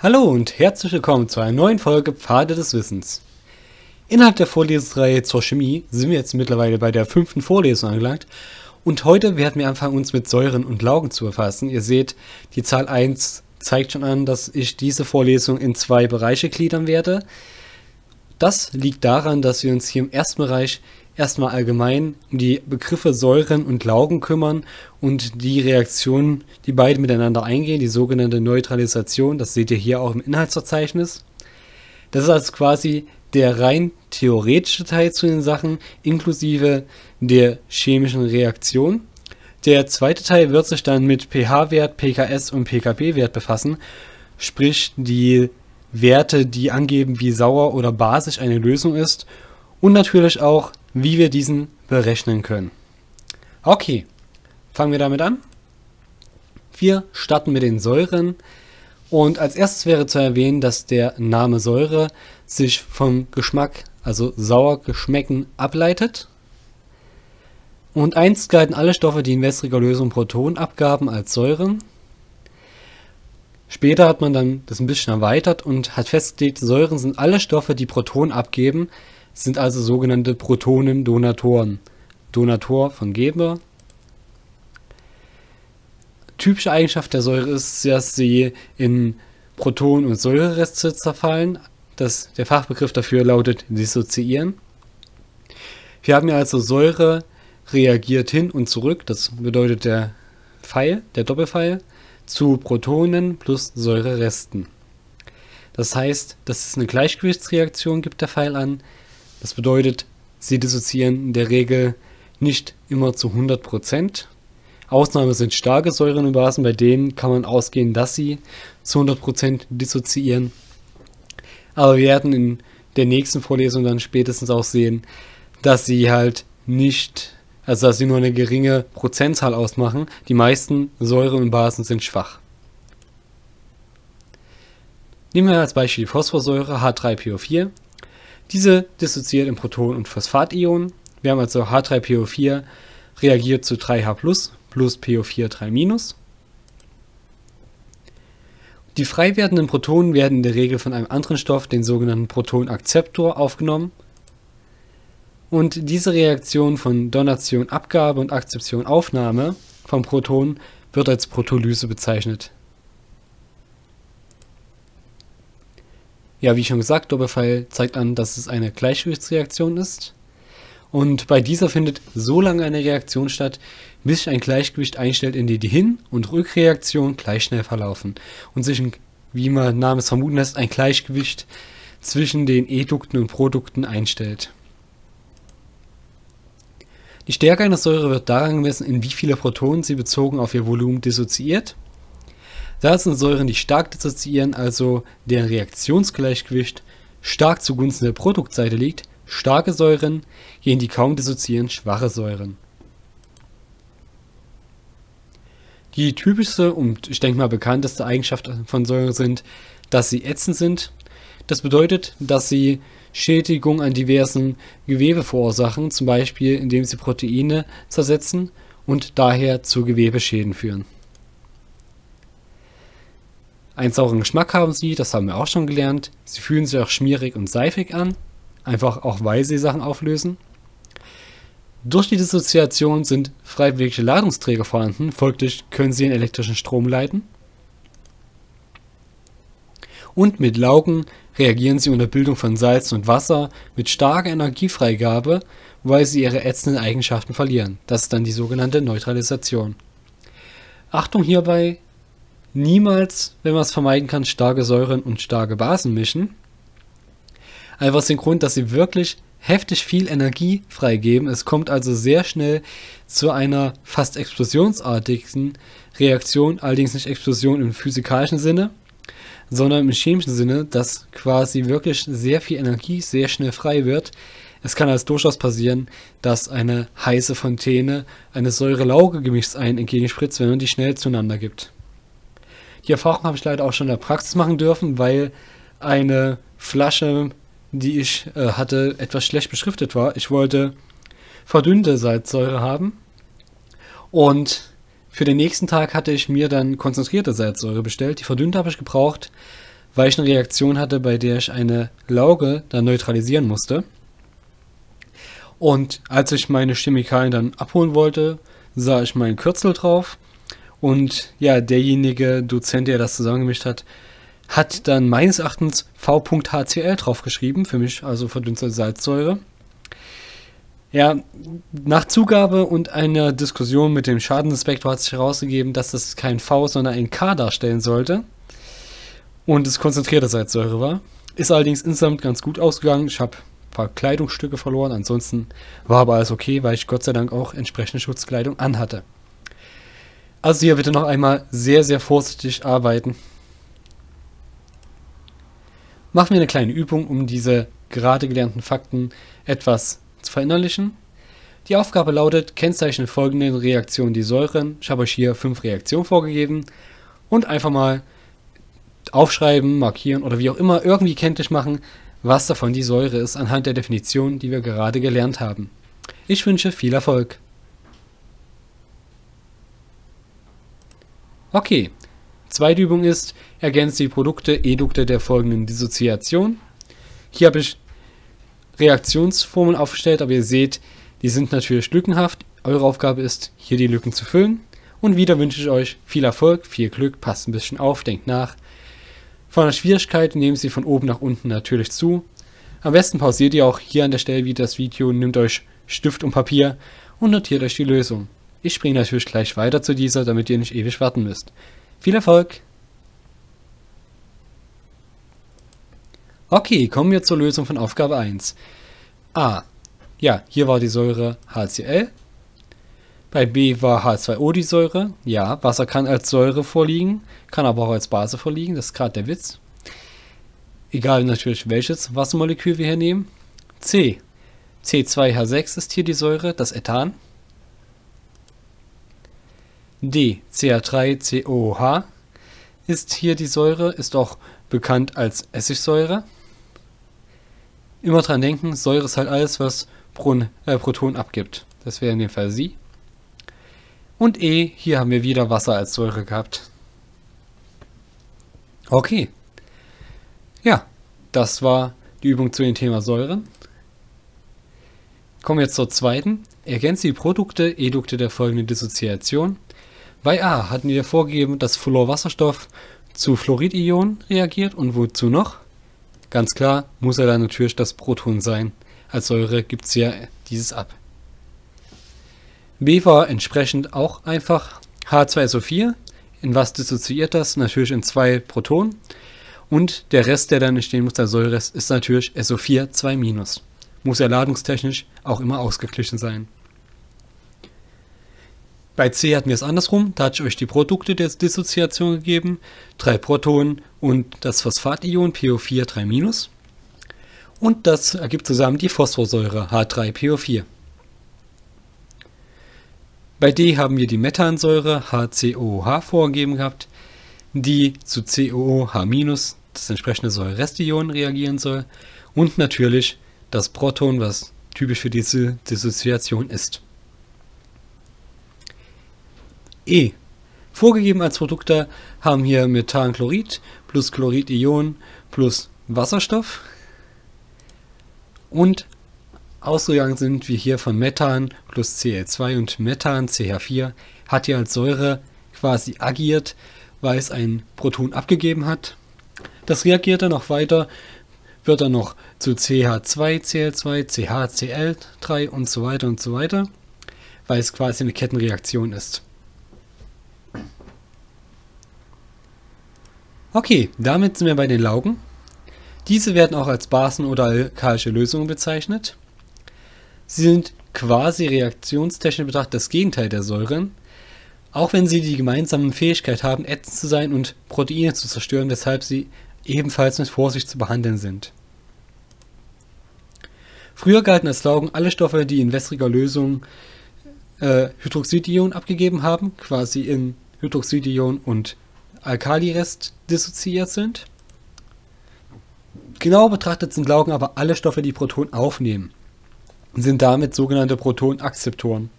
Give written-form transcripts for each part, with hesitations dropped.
Hallo und herzlich willkommen zu einer neuen Folge Pfade des Wissens. Innerhalb der Vorlesungsreihe zur Chemie sind wir jetzt mittlerweile bei der 5. Vorlesung angelangt und heute werden wir anfangen, uns mit Säuren und Laugen zu befassen. Ihr seht, die Zahl 1 zeigt schon an, dass ich diese Vorlesung in 2 Bereiche gliedern werde. Das liegt daran, dass wir uns hier im ersten Bereich erstmal allgemein um die Begriffe Säuren und Laugen kümmern und die Reaktionen, die beide miteinander eingehen, die sogenannte Neutralisation, das seht ihr hier auch im Inhaltsverzeichnis. Das ist also quasi der rein theoretische Teil zu den Sachen, inklusive der chemischen Reaktion. Der zweite Teil wird sich dann mit pH-Wert, pKs und pKb-Wert befassen, sprich die Werte, die angeben, wie sauer oder basisch eine Lösung ist und natürlich auch wie wir diesen berechnen können. Okay, fangen wir damit an. Wir starten mit den Säuren und als erstes wäre zu erwähnen, dass der Name Säure sich vom Geschmack, also sauer geschmecken, ableitet. Und einst galten alle Stoffe, die in wässriger Lösung Protonen abgaben, als Säuren. Später hat man dann das ein bisschen erweitert und hat festgelegt, Säuren sind alle Stoffe, die Protonen abgeben, sind also sogenannte Protonendonatoren. Donator von Geber. Typische Eigenschaft der Säure ist, dass sie in Protonen und Säurereste zerfallen. Der Fachbegriff dafür lautet dissoziieren. Wir haben hier also Säure reagiert hin und zurück, das bedeutet der Pfeil, der Doppelpfeil, zu Protonen plus Säureresten. Das heißt, dass es eine Gleichgewichtsreaktion gibt, der Pfeil an. Das bedeutet, sie dissoziieren in der Regel nicht immer zu 100%. Ausnahme sind starke Säuren und Basen, bei denen kann man ausgehen, dass sie zu 100% dissoziieren. Aber wir werden in der nächsten Vorlesung dann spätestens auch sehen, dass sie halt nicht, also dass sie nur eine geringe Prozentzahl ausmachen. Die meisten Säuren und Basen sind schwach. Nehmen wir als Beispiel die Phosphorsäure H3PO4. Diese dissoziiert in Proton- und Phosphationen. Wir haben also H3PO4 reagiert zu 3H+, plus PO4 3-. Die frei werdenden Protonen werden in der Regel von einem anderen Stoff, den sogenannten Protonakzeptor, aufgenommen. Und diese Reaktion von Donation Abgabe und Akzeption Aufnahme von Protonen wird als Protolyse bezeichnet. Ja, wie schon gesagt, Doppelpfeil zeigt an, dass es eine Gleichgewichtsreaktion ist. Und bei dieser findet so lange eine Reaktion statt, bis sich ein Gleichgewicht einstellt, in dem die Hin- und Rückreaktion gleich schnell verlaufen und sich, wie man namens vermuten lässt, ein Gleichgewicht zwischen den Edukten und Produkten einstellt. Die Stärke einer Säure wird daran gemessen, in wie viele Protonen sie bezogen auf ihr Volumen dissoziiert. Da sind Säuren, die stark dissoziieren, also deren Reaktionsgleichgewicht stark zugunsten der Produktseite liegt, starke Säuren, gegen die kaum dissoziieren, schwache Säuren. Die typischste und ich denke mal bekannteste Eigenschaft von Säuren sind, dass sie ätzend sind. Das bedeutet, dass sie Schädigung an diversen Gewebe verursachen, zum Beispiel indem sie Proteine zersetzen und daher zu Gewebeschäden führen. Einen sauren Geschmack haben sie, das haben wir auch schon gelernt. Sie fühlen sich auch schmierig und seifig an, einfach auch weil sie Sachen auflösen. Durch die Dissoziation sind frei bewegliche Ladungsträger vorhanden, folglich können sie in elektrischen Strom leiten. Und mit Laugen reagieren sie unter Bildung von Salzen und Wasser mit starker Energiefreigabe, weil sie ihre ätzenden Eigenschaften verlieren. Das ist dann die sogenannte Neutralisation. Achtung hierbei! Niemals, wenn man es vermeiden kann, starke Säuren und starke Basen mischen. Einfach aus dem Grund, dass sie wirklich heftig viel Energie freigeben. Es kommt also sehr schnell zu einer fast explosionsartigen Reaktion, allerdings nicht Explosion im physikalischen Sinne, sondern im chemischen Sinne, dass quasi wirklich sehr viel Energie sehr schnell frei wird. Es kann also durchaus passieren, dass eine heiße Fontäne eine Säure-Lauge-Gemischs entgegenspritzt, wenn man die schnell zueinander gibt. Die Erfahrung habe ich leider auch schon in der Praxis machen dürfen, weil eine Flasche, die ich hatte, etwas schlecht beschriftet war. Ich wollte verdünnte Salzsäure haben und für den nächsten Tag hatte ich mir dann konzentrierte Salzsäure bestellt. Die verdünnte habe ich gebraucht, weil ich eine Reaktion hatte, bei der ich eine Lauge dann neutralisieren musste. Und als ich meine Chemikalien dann abholen wollte, sah ich meinen Kürzel drauf. Und ja, derjenige Dozent, der das zusammengemischt hat, hat dann meines Erachtens V.HCl draufgeschrieben, für mich also verdünnte Salzsäure. Ja, nach Zugabe und einer Diskussion mit dem Schadeninspektor hat sich herausgegeben, dass das kein V, sondern ein K darstellen sollte und es konzentrierte Salzsäure war. Ist allerdings insgesamt ganz gut ausgegangen. Ich habe ein paar Kleidungsstücke verloren, ansonsten war aber alles okay, weil ich Gott sei Dank auch entsprechende Schutzkleidung anhatte. Also hier bitte noch einmal sehr, sehr vorsichtig arbeiten. Machen wir eine kleine Übung, um diese gerade gelernten Fakten etwas zu verinnerlichen. Die Aufgabe lautet, kennzeichne folgende Reaktionen die Säuren. Ich habe euch hier 5 Reaktionen vorgegeben und einfach mal aufschreiben, markieren oder wie auch immer irgendwie kenntlich machen, was davon die Säure ist anhand der Definition, die wir gerade gelernt haben. Ich wünsche viel Erfolg. Okay, zweite Übung ist, ergänze die Produkte, Edukte der folgenden Dissoziation. Hier habe ich Reaktionsformeln aufgestellt, aber ihr seht, die sind natürlich lückenhaft. Eure Aufgabe ist, hier die Lücken zu füllen. Und wieder wünsche ich euch viel Erfolg, viel Glück, passt ein bisschen auf, denkt nach. Von der Schwierigkeit nehmen Sie von oben nach unten natürlich zu. Am besten pausiert ihr auch hier an der Stelle wieder das Video, nehmt euch Stift und Papier und notiert euch die Lösung. Ich springe natürlich gleich weiter zu dieser, damit ihr nicht ewig warten müsst. Viel Erfolg! Okay, kommen wir zur Lösung von Aufgabe 1. A. Ja, hier war die Säure HCl. Bei B war H2O die Säure. Ja, Wasser kann als Säure vorliegen, kann aber auch als Base vorliegen. Das ist gerade der Witz. Egal natürlich, welches Wassermolekül wir hier nehmen. C. C2H6 ist hier die Säure, das Ethan. D. CH3COOH ist hier die Säure, ist auch bekannt als Essigsäure. Immer dran denken, Säure ist halt alles, was Proton abgibt. Das wäre in dem Fall Sie. Und E, hier haben wir wieder Wasser als Säure gehabt. Okay. Ja, das war die Übung zu dem Thema Säuren. Kommen wir jetzt zur zweiten. Ergänze die Produkte, Edukte der folgenden Dissoziation. Bei A hatten wir vorgegeben, dass Fluorwasserstoff zu Fluoridionen reagiert und wozu noch? Ganz klar, muss er dann natürlich das Proton sein. Als Säure gibt es ja dieses ab. B war entsprechend auch einfach H2SO4. In was dissoziiert das? Natürlich in 2 Protonen. Und der Rest, der dann entstehen muss, der Säurerest, ist natürlich SO4 2-. Muss ja ladungstechnisch auch immer ausgeglichen sein. Bei C hatten wir es andersrum, da hatte ich euch die Produkte der Dissoziation gegeben, 3 Protonen und das Phosphation PO4 3-. Und das ergibt zusammen die Phosphorsäure H3PO4. Bei D haben wir die Methansäure HCOOH vorgegeben gehabt, die zu COOH-, das entsprechende Säurerest-Ion, reagieren soll. Und natürlich das Proton, was typisch für diese Dissoziation ist. E. Vorgegeben als Produkte haben hier Methanchlorid plus Chloridion plus Wasserstoff. Und ausgegangen sind wir hier von Methan plus Cl2 und Methan CH4 hat hier als Säure quasi agiert, weil es ein Proton abgegeben hat. Das reagiert dann noch weiter, wird dann noch zu CH2, Cl2, CH, Cl3 und so weiter, weil es quasi eine Kettenreaktion ist. Okay, damit sind wir bei den Laugen. Diese werden auch als Basen oder alkalische Lösungen bezeichnet. Sie sind quasi reaktionstechnisch betrachtet das Gegenteil der Säuren, auch wenn sie die gemeinsame Fähigkeit haben, ätzend zu sein und Proteine zu zerstören, weshalb sie ebenfalls mit Vorsicht zu behandeln sind. Früher galten als Laugen alle Stoffe, die in wässriger Lösung Hydroxidionen abgegeben haben, quasi in Hydroxidion und Alkalirest dissoziiert sind. Genau betrachtet sind Laugen aber alle Stoffe, die Protonen aufnehmen, sind damit sogenannte Protonakzeptoren.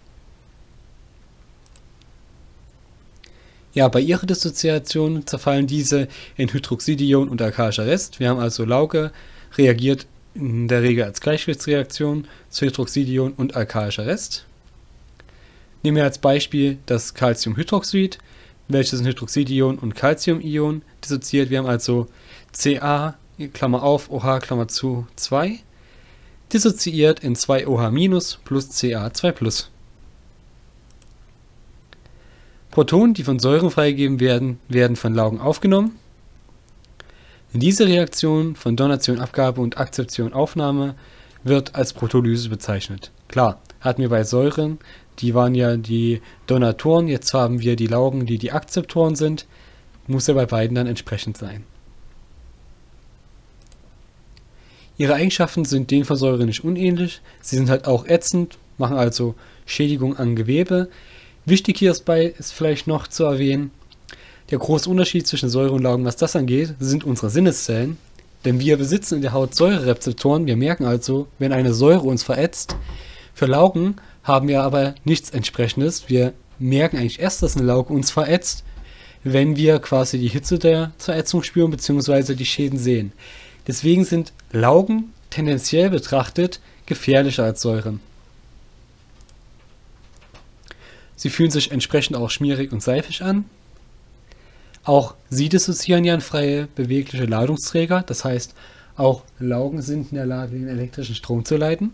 Ja, bei ihrer Dissoziation zerfallen diese in Hydroxidion und alkalischer Rest. Wir haben also Lauge reagiert in der Regel als Gleichgewichtsreaktion zu Hydroxidion und alkalischer Rest. Nehmen wir als Beispiel das Calciumhydroxid, welches in Hydroxidion und Calciumion dissoziiert. Wir haben also Ca, Klammer auf, OH, Klammer zu, 2, dissoziiert in 2OH- plus Ca2+. Protonen, die von Säuren freigegeben werden, werden von Laugen aufgenommen. Diese Reaktion von Donation, Abgabe und Akzeption, Aufnahme wird als Protolyse bezeichnet. Klar, hatten wir bei Säuren, die waren ja die Donatoren, jetzt haben wir die Laugen, die die Akzeptoren sind, muss ja bei beiden dann entsprechend sein. Ihre Eigenschaften sind denen von Säure nicht unähnlich, sie sind halt auch ätzend, machen also Schädigung an Gewebe. Wichtig hier ist vielleicht noch zu erwähnen, der große Unterschied zwischen Säure und Laugen, was das angeht, sind unsere Sinneszellen. Denn wir besitzen in der Haut Säurerezeptoren, wir merken also, wenn eine Säure uns verätzt. Für Laugen haben wir aber nichts Entsprechendes. Wir merken eigentlich erst, dass eine Lauge uns verätzt, wenn wir quasi die Hitze der Verätzung spüren bzw. die Schäden sehen. Deswegen sind Laugen tendenziell betrachtet gefährlicher als Säuren. Sie fühlen sich entsprechend auch schmierig und seifig an. Auch sie dissoziieren ja in freie, bewegliche Ladungsträger, das heißt, auch Laugen sind in der Lage, den elektrischen Strom zu leiten.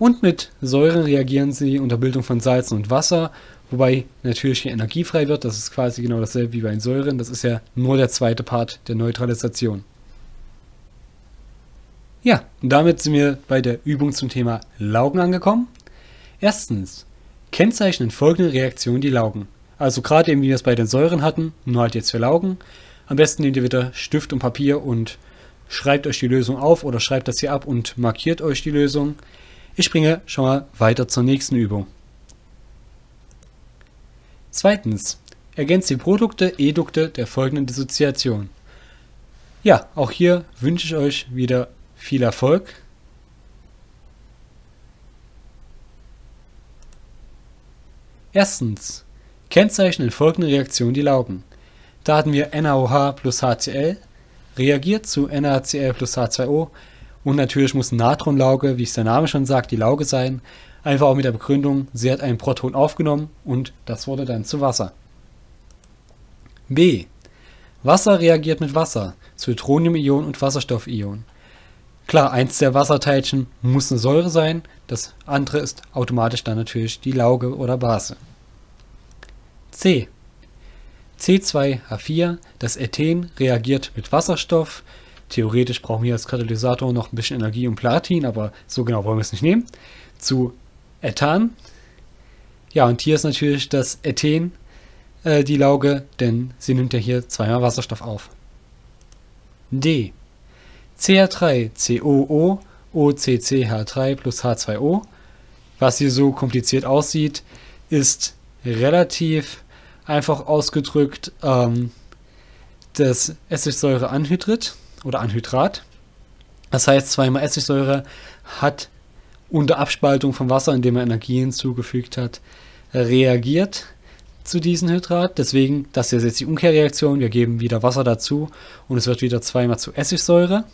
Und mit Säuren reagieren sie unter Bildung von Salzen und Wasser, wobei natürlich hier Energie frei wird, das ist quasi genau dasselbe wie bei den Säuren, das ist ja nur der zweite Part der Neutralisation. Ja, und damit sind wir bei der Übung zum Thema Laugen angekommen. Erstens, kennzeichnen folgende Reaktionen die Laugen. Also gerade eben, wie wir es bei den Säuren hatten, nur halt jetzt für Laugen. Am besten nehmt ihr wieder Stift und Papier und schreibt euch die Lösung auf oder schreibt das hier ab und markiert euch die Lösung. Ich springe schon mal weiter zur nächsten Übung. Zweitens, ergänzt die Produkte, Edukte der folgenden Dissoziation. Ja, auch hier wünsche ich euch wieder viel Erfolg. Erstens, kennzeichnen in folgenden Reaktionen die Laugen. Da hatten wir NaOH plus HCl, reagiert zu NaCl plus H2O und natürlich muss Natronlauge, wie es der Name schon sagt, die Lauge sein, einfach auch mit der Begründung, sie hat ein Proton aufgenommen und das wurde dann zu Wasser. B. Wasser reagiert mit Wasser, zu Hydronium-Ion und Wasserstoff-Ion. Klar, eins der Wasserteilchen muss eine Säure sein, das andere ist automatisch dann natürlich die Lauge oder Base. C. C2H4, das Ethen reagiert mit Wasserstoff. Theoretisch brauchen wir als Katalysator noch ein bisschen Energie und Platin, aber so genau wollen wir es nicht nehmen. Zu Ethan. Ja, und hier ist natürlich das Ethen die Lauge, denn sie nimmt ja hier zweimal Wasserstoff auf. D. CH3COO, OCCH3 plus H2O. Was hier so kompliziert aussieht, ist relativ einfach ausgedrückt das Essigsäureanhydrid oder Anhydrat. Das heißt, zweimal Essigsäure hat unter Abspaltung von Wasser, indem er Energie hinzugefügt hat, reagiert zu diesem Hydrat. Deswegen, das hier ist jetzt die Umkehrreaktion. Wir geben wieder Wasser dazu und es wird wieder zweimal zu Essigsäure.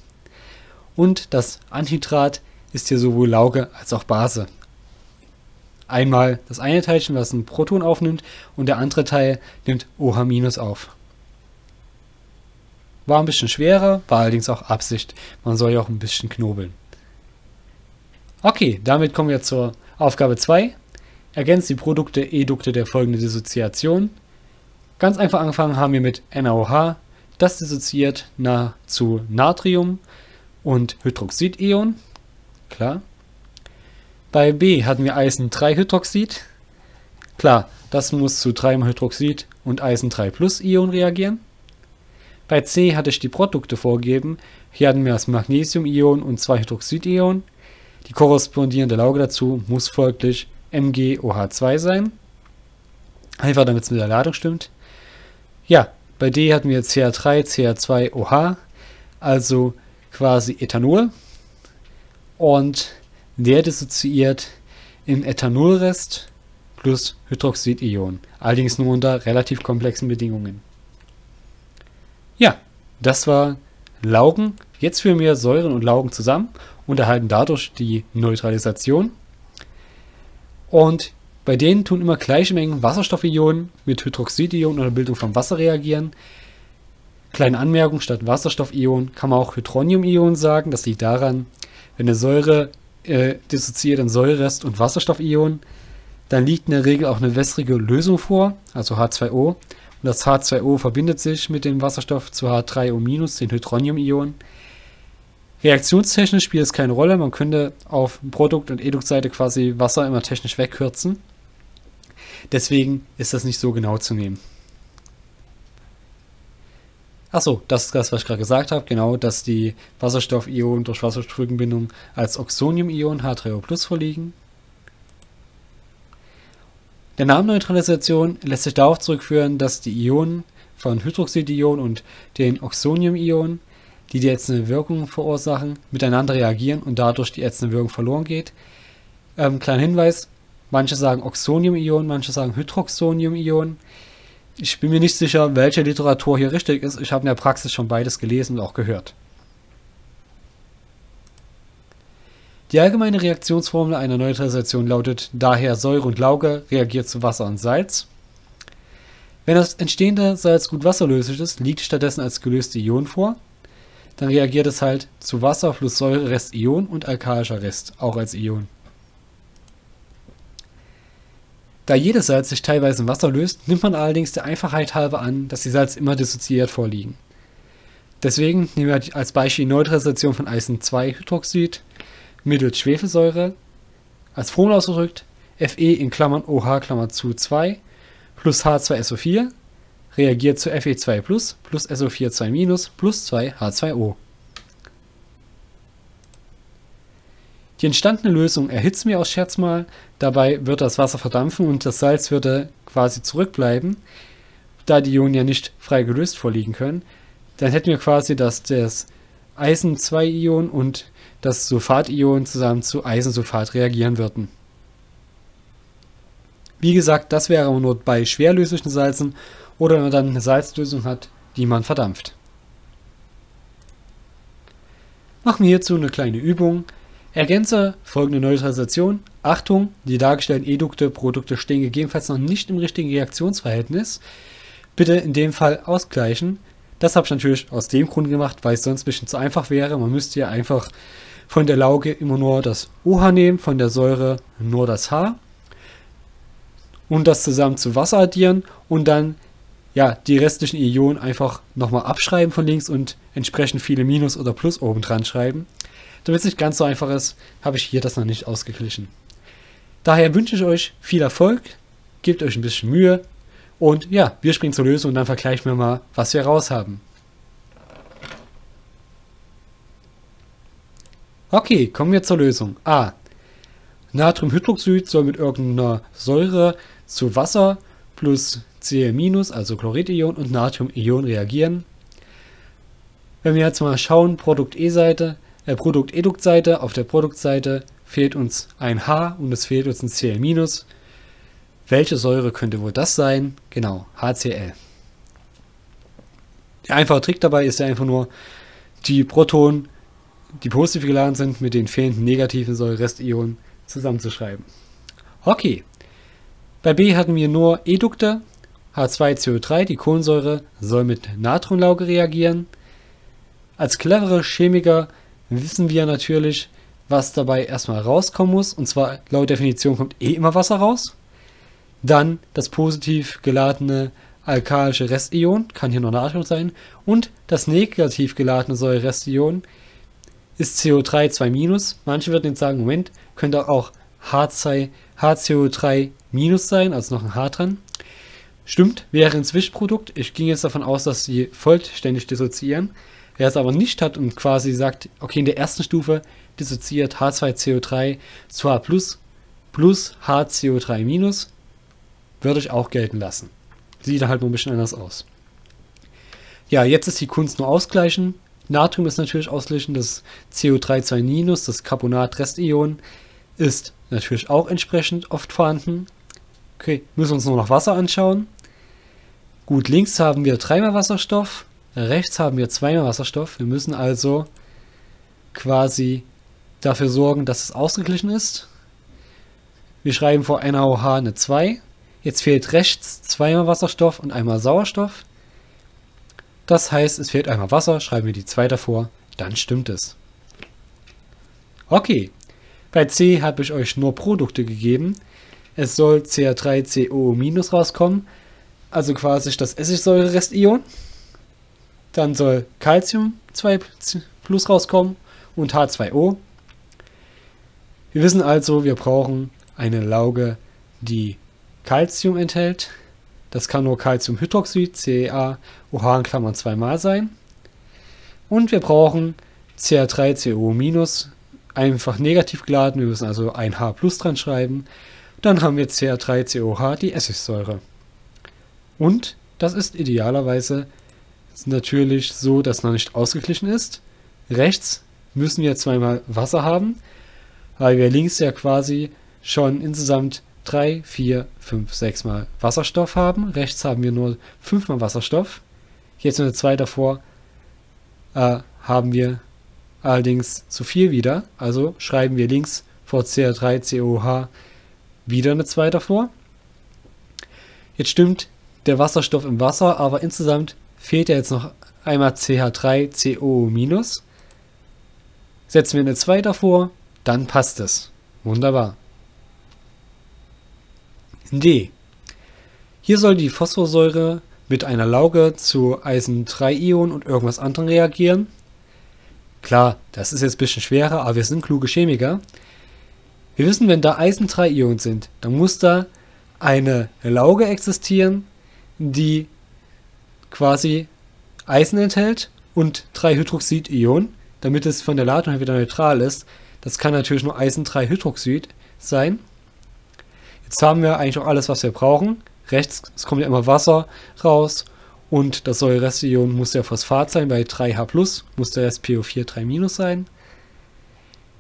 Und das Anhydrat ist hier sowohl Lauge als auch Base. Einmal das eine Teilchen, was ein Proton aufnimmt, und der andere Teil nimmt OH- auf. War ein bisschen schwerer, war allerdings auch Absicht. Man soll ja auch ein bisschen knobeln. Okay, damit kommen wir zur Aufgabe 2. Ergänzt die Produkte, Edukte der folgenden Dissoziation. Ganz einfach angefangen haben wir mit NaOH. Das dissoziiert zu Natrium und Hydroxidion. Klar. Bei B hatten wir Eisen-3-Hydroxid. Klar, das muss zu 3-Hydroxid und Eisen-3+-Ion reagieren. Bei C hatte ich die Produkte vorgegeben. Hier hatten wir das Magnesium-Ion und 2-Hydroxid-Ion. Die korrespondierende Lauge dazu muss folglich MgOH2 sein. Einfach damit es mit der Ladung stimmt. Ja, bei D hatten wir CH3CH2OH, also quasi Ethanol. Und der dissoziiert im Ethanolrest plus Hydroxid-Ionen. Allerdings nur unter relativ komplexen Bedingungen. Ja, das war Laugen. Jetzt führen wir Säuren und Laugen zusammen und erhalten dadurch die Neutralisation. Und bei denen tun immer gleiche Mengen Wasserstoffionen mit Hydroxidionen oder Bildung von Wasser reagieren. Kleine Anmerkung, statt Wasserstoffionen kann man auch Hydronium-Ionen sagen. Das liegt daran, wenn eine Säure dissoziiert in Säurerest und Wasserstoffionen, dann liegt in der Regel auch eine wässrige Lösung vor, also H2O. Und das H2O verbindet sich mit dem Wasserstoff zu H3O-, den Hydronium-Ionen. Reaktionstechnisch spielt es keine Rolle, man könnte auf Produkt- und Eduktseite quasi Wasser immer technisch wegkürzen. Deswegen ist das nicht so genau zu nehmen. Achso, das ist das, was ich gerade gesagt habe, genau, dass die Wasserstoffionen durch Wasserstoffbrückenbindung als Oxonium-Ionen H3O+ vorliegen. Der Name Neutralisation lässt sich darauf zurückführen, dass die Ionen von Hydroxidionen und den Oxonium-Ionen, die die ätzende Wirkung verursachen, miteinander reagieren und dadurch die ätzende Wirkung verloren geht. Kleiner Hinweis, manche sagen Oxonium-Ionen, manche sagen Hydroxonium-Ionen. Ich bin mir nicht sicher, welche Literatur hier richtig ist. Ich habe in der Praxis schon beides gelesen und auch gehört. Die allgemeine Reaktionsformel einer Neutralisation lautet daher: Säure und Lauge reagiert zu Wasser und Salz. Wenn das entstehende Salz gut wasserlöslich ist, liegt stattdessen als gelöste Ion vor. Dann reagiert es halt zu Wasser plus Säurerest Ion und alkalischer Rest, auch als Ion. Da jedes Salz sich teilweise in Wasser löst, nimmt man allerdings der Einfachheit halber an, dass die Salze immer dissoziiert vorliegen. Deswegen nehmen wir als Beispiel Neutralisation von Eisen-2-Hydroxid mittels Schwefelsäure, als Formel ausgedrückt Fe in Klammern OH Klammer zu 2 plus H2SO4 reagiert zu Fe2+, plus SO4 2- plus 2H2O. Die entstandene Lösung erhitzen wir aus Scherz mal, dabei wird das Wasser verdampfen und das Salz würde quasi zurückbleiben, da die Ionen ja nicht frei gelöst vorliegen können. Dann hätten wir quasi, dass das Eisen-2-Ion und das Sulfat-Ion zusammen zu Eisensulfat reagieren würden. Wie gesagt, das wäre aber nur bei schwerlöslichen Salzen oder wenn man dann eine Salzlösung hat, die man verdampft. Machen wir hierzu eine kleine Übung. Ergänze folgende Neutralisation. Achtung, die dargestellten Edukte, Produkte stehen gegebenenfalls noch nicht im richtigen Reaktionsverhältnis. Bitte in dem Fall ausgleichen. Das habe ich natürlich aus dem Grund gemacht, weil es sonst ein bisschen zu einfach wäre. Man müsste ja einfach von der Lauge immer nur das OH nehmen, von der Säure nur das H und das zusammen zu Wasser addieren und dann ja, die restlichen Ionen einfach nochmal abschreiben von links und entsprechend viele Minus oder Plus oben dran schreiben. Damit es nicht ganz so einfach ist, habe ich hier das noch nicht ausgeglichen. Daher wünsche ich euch viel Erfolg, gebt euch ein bisschen Mühe und ja, wir springen zur Lösung und dann vergleichen wir mal, was wir raus haben. Okay, kommen wir zur Lösung. A. Natriumhydroxid soll mit irgendeiner Säure zu Wasser plus Cl-, also Chloridion und Natriumion reagieren. Wenn wir jetzt mal schauen, Produkt-Edukt-Seite, auf der Produktseite fehlt uns ein H und es fehlt uns ein Cl-. Welche Säure könnte wohl das sein? Genau, HCl. Der einfache Trick dabei ist ja einfach nur, die Protonen, die positiv geladen sind, mit den fehlenden negativen Säurerest-Ionen zusammenzuschreiben. Okay, bei B hatten wir nur Edukte, H2CO3, die Kohlensäure soll mit Natronlauge reagieren. Als clevere Chemiker wissen wir natürlich, was dabei erstmal rauskommen muss. Und zwar laut Definition kommt eh immer Wasser raus. Dann das positiv geladene alkalische Restion, kann hier noch Natrium sein. Und das negativ geladene Säure-Restion ist CO3 2-. Manche würden jetzt sagen, Moment, könnte auch HCO3- sein, also noch ein H dran. Stimmt, wäre ein Zwischenprodukt. Ich ging jetzt davon aus, dass sie vollständig dissoziieren. Wer es aber nicht hat und quasi sagt, okay, in der ersten Stufe dissoziiert H2CO3 zu H+, plus HCO3-, würde ich auch gelten lassen. Sieht dann halt nur ein bisschen anders aus. Ja, jetzt ist die Kunst nur ausgleichen. Natrium ist natürlich ausgleichen, das CO3-, das Carbonat-Restion ist natürlich auch entsprechend oft vorhanden. Okay, müssen wir uns nur noch Wasser anschauen. Gut, links haben wir 3-mal Wasserstoff, rechts haben wir 2-mal Wasserstoff. Wir müssen also quasi dafür sorgen, dass es ausgeglichen ist. Wir schreiben vor einer OH eine 2. Jetzt fehlt rechts 2-mal Wasserstoff und 1-mal Sauerstoff. Das heißt, es fehlt 1-mal Wasser, schreiben wir die 2 davor, dann stimmt es. Okay, bei C habe ich euch nur Produkte gegeben. Es soll CH3CO- rauskommen, also quasi das Essigsäurerest-Ion. Dann soll Calcium 2 plus rauskommen und H2O. Wir wissen also, wir brauchen eine Lauge, die Calcium enthält. Das kann nur Calciumhydroxid, CaOH in Klammern 2-mal sein. Und wir brauchen CH3CO-, einfach negativ geladen. Wir müssen also ein H plus dran schreiben. Dann haben wir CH3COH, die Essigsäure. Und das ist idealerweise natürlich so, dass noch nicht ausgeglichen ist. Rechts müssen wir 2-mal Wasser haben, weil wir links ja quasi schon insgesamt 3, 4, 5, 6-mal Wasserstoff haben. Rechts haben wir nur 5-mal Wasserstoff. Jetzt eine 2 davor haben wir allerdings zu viel wieder. Also schreiben wir links vor CH3COH wieder eine 2 davor. Jetzt stimmt der Wasserstoff im Wasser, aber insgesamt fehlt ja jetzt noch einmal CH3CO-. Setzen wir eine 2 davor, dann passt es. Wunderbar. D. Hier soll die Phosphorsäure mit einer Lauge zu Eisen-3-Ion und irgendwas anderem reagieren. Klar, das ist jetzt ein bisschen schwerer, aber wir sind kluge Chemiker. Wir wissen, wenn da Eisen-3-Ionen sind, dann muss da eine Lauge existieren, die quasi Eisen enthält und 3-Hydroxid-Ion, damit es von der Ladung her wieder neutral ist. Das kann natürlich nur Eisen-3-Hydroxid sein. Jetzt haben wir eigentlich auch alles, was wir brauchen. Rechts, es kommt ja immer Wasser raus und das Säurerest-Ion muss ja Phosphat sein, bei 3H+, muss der Rest PO4 3- sein.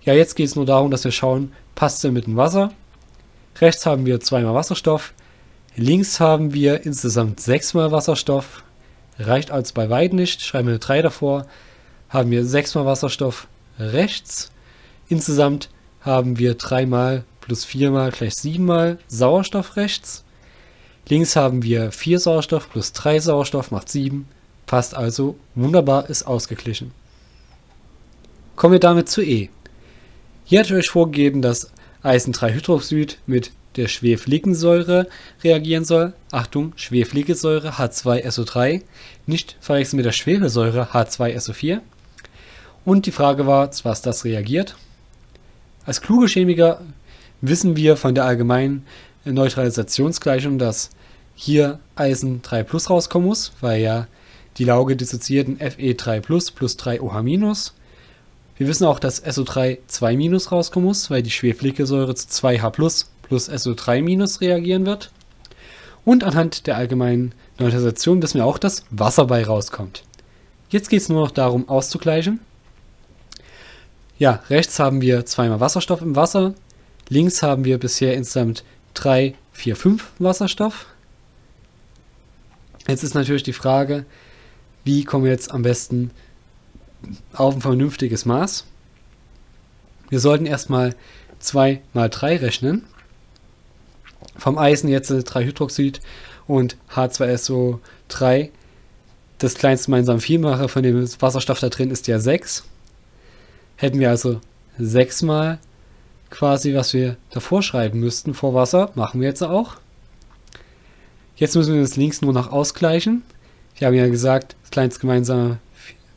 Ja, jetzt geht es nur darum, dass wir schauen, passt der mit dem Wasser. Rechts haben wir 2-mal Wasserstoff, links haben wir insgesamt 6-mal Wasserstoff, reicht also bei weitem nicht, schreiben wir eine 3 davor, haben wir 6-mal Wasserstoff rechts, insgesamt haben wir 3-mal plus 4-mal gleich 7-mal Sauerstoff rechts. Links haben wir 4 Sauerstoff plus 3 Sauerstoff macht 7. Passt also. Wunderbar, ist ausgeglichen. Kommen wir damit zu E. Hier hat euch vorgegeben, dass Eisen-3-Hydroxid mit der Schwefligsäure reagieren soll. Achtung, Schwefligsäure H2SO3. Nicht verwechseln mit der Schwefelsäure H2SO4. Und die Frage war, was das reagiert. Als kluge Chemiker wissen wir von der allgemeinen Neutralisationsgleichung, dass hier Eisen 3+ rauskommen muss, weil ja die Lauge dissoziiert in Fe3+, plus 3OH-. Wir wissen auch, dass SO3 2- rauskommen muss, weil die Schwefelsäure zu 2H+, plus SO3- reagieren wird. Und anhand der allgemeinen Neutralisation wissen wir auch, dass Wasser bei rauskommt. Jetzt geht es nur noch darum, auszugleichen. Ja, rechts haben wir 2-mal Wasserstoff im Wasser, links haben wir bisher insgesamt 3, 4, 5 Wasserstoff. Jetzt ist natürlich die Frage, wie kommen wir jetzt am besten auf ein vernünftiges Maß? Wir sollten erstmal 2 mal 3 rechnen. Vom Eisen jetzt 3-Hydroxid und H2SO3. Das kleinste gemeinsam Vielfache von dem Wasserstoff da drin ist ja 6. Hätten wir also 6 mal quasi, was wir davor schreiben müssten vor Wasser, machen wir jetzt auch. Jetzt müssen wir das links nur noch ausgleichen. Wir haben ja gesagt, das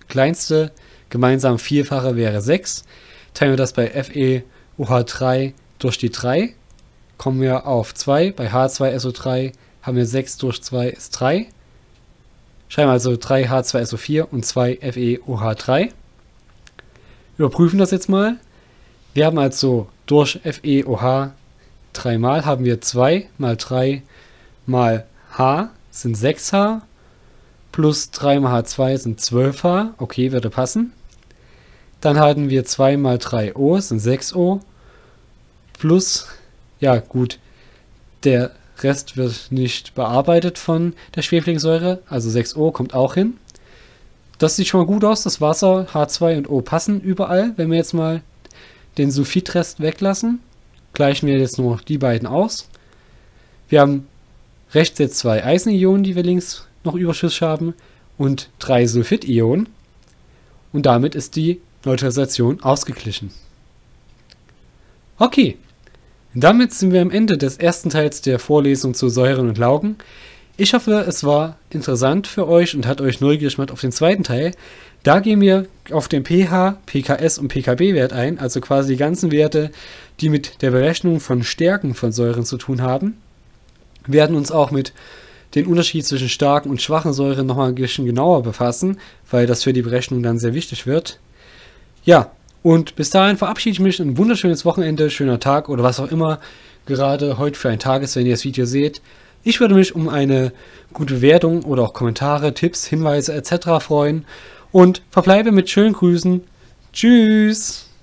kleinste gemeinsame Vielfache wäre 6. Teilen wir das bei FeOH3 durch die 3, kommen wir auf 2. Bei H2SO3 haben wir 6 durch 2 ist 3. Schreiben also 3H2SO4 und 2 FeOH3. Überprüfen das jetzt mal. Wir haben also durch FeOH 3 mal haben wir 2 mal 3 mal H sind 6H plus 3 mal H2 sind 12H. Okay, würde passen. Dann hatten wir 2 mal 3O sind 6O plus, ja gut, der Rest wird nicht bearbeitet von der Schwefligsäure, also 6O kommt auch hin. Das sieht schon mal gut aus, das Wasser, H2 und O passen überall. Wenn wir jetzt mal den Sulfitrest weglassen, gleichen wir jetzt nur noch die beiden aus. Wir haben rechts jetzt 2 Eisenionen, die wir links noch Überschuss haben, und 3 Sulfidionen. Und damit ist die Neutralisation ausgeglichen. Okay, damit sind wir am Ende des ersten Teils der Vorlesung zu Säuren und Laugen. Ich hoffe, es war interessant für euch und hat euch neugierig gemacht auf den zweiten Teil. Da gehen wir auf den pH, pKs und pKb-Wert ein, also quasi die ganzen Werte, die mit der Berechnung von Stärken von Säuren zu tun haben. Wir werden uns auch mit den Unterschied zwischen starken und schwachen Säuren nochmal ein bisschen genauer befassen, weil das für die Berechnung dann sehr wichtig wird. Ja, und bis dahin verabschiede ich mich. Ein wunderschönes Wochenende, schöner Tag oder was auch immer gerade heute für ein Tag ist, wenn ihr das Video seht. Ich würde mich um eine gute Bewertung oder auch Kommentare, Tipps, Hinweise etc. freuen und verbleibe mit schönen Grüßen. Tschüss!